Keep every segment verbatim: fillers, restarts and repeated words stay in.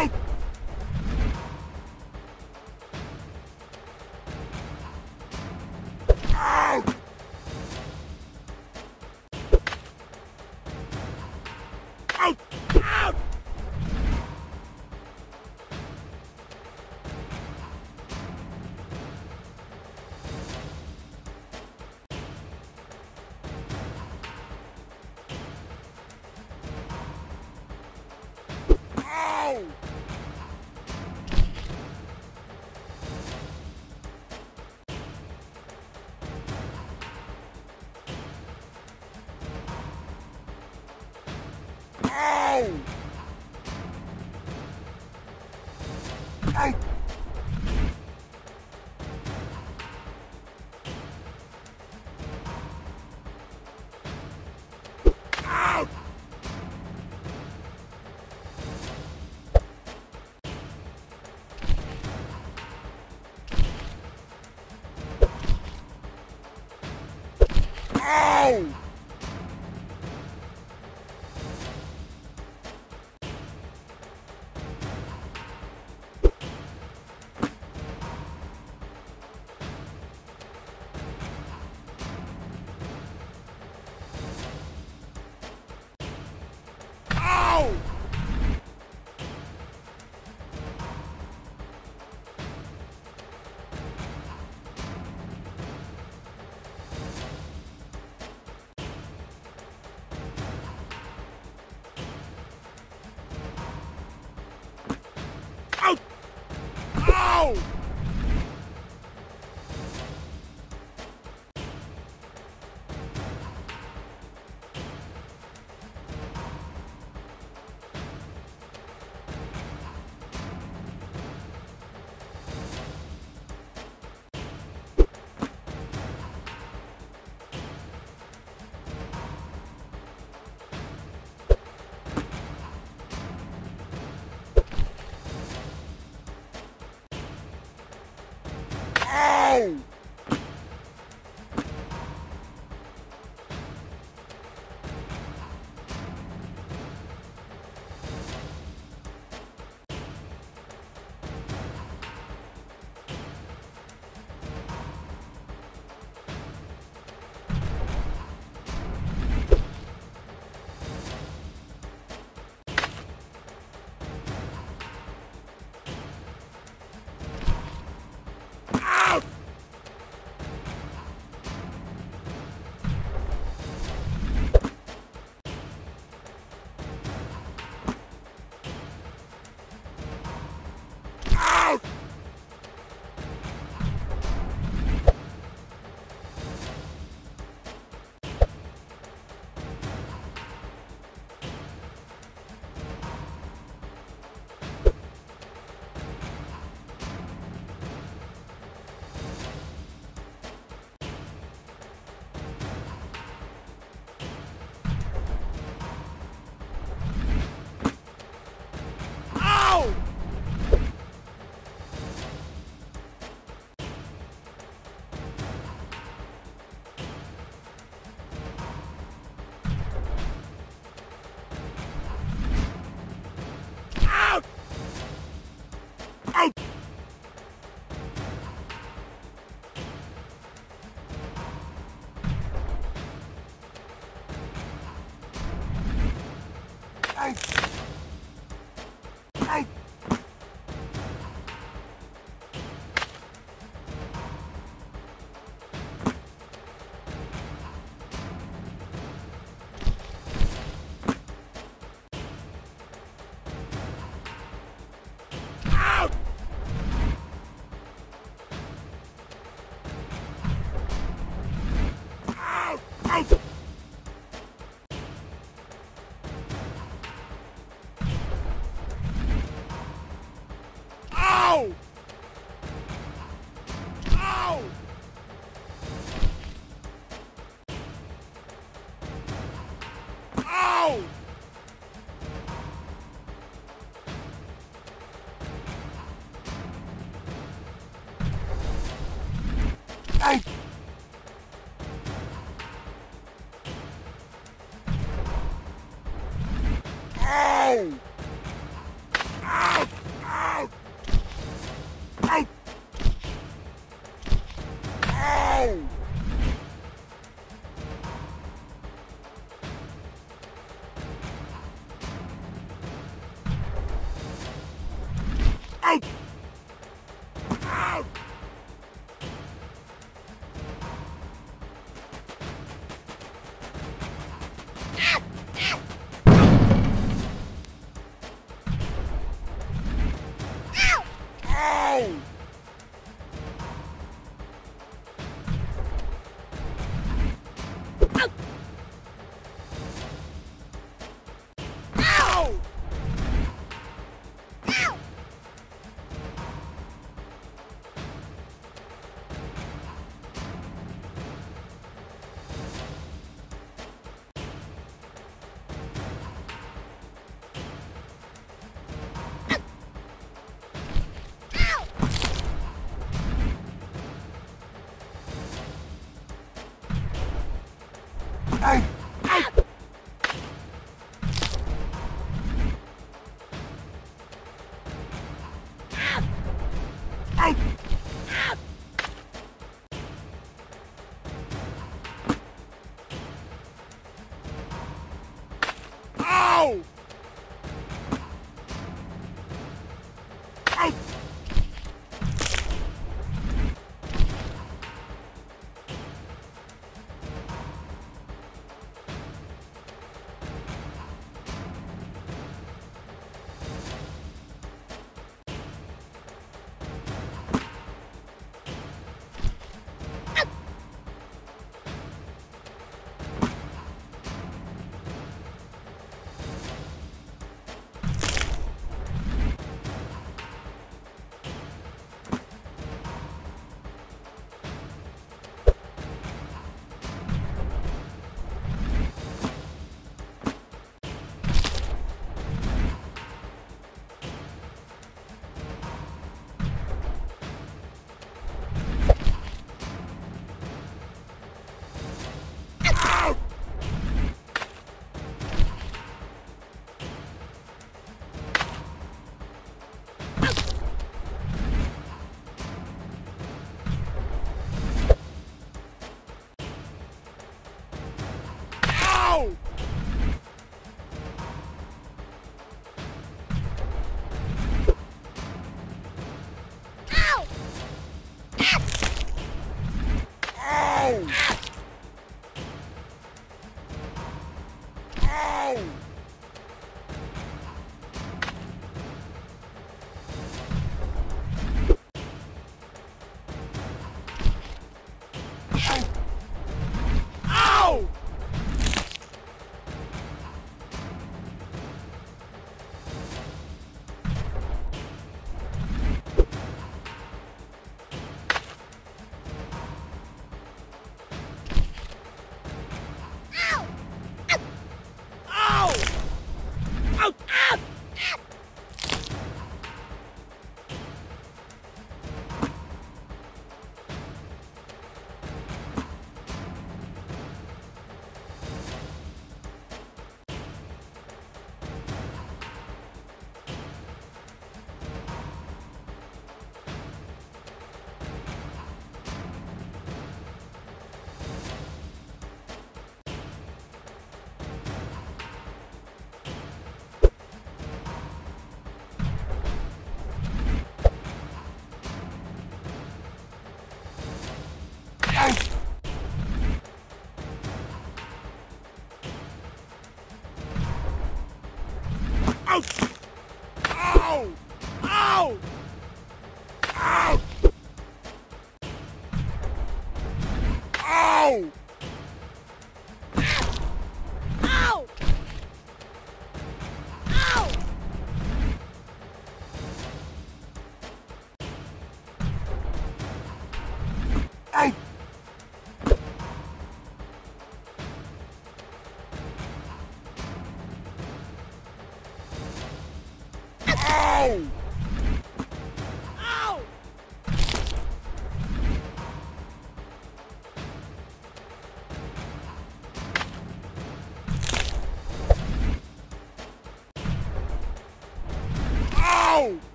Ow! Ow!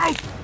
Ow! Hey!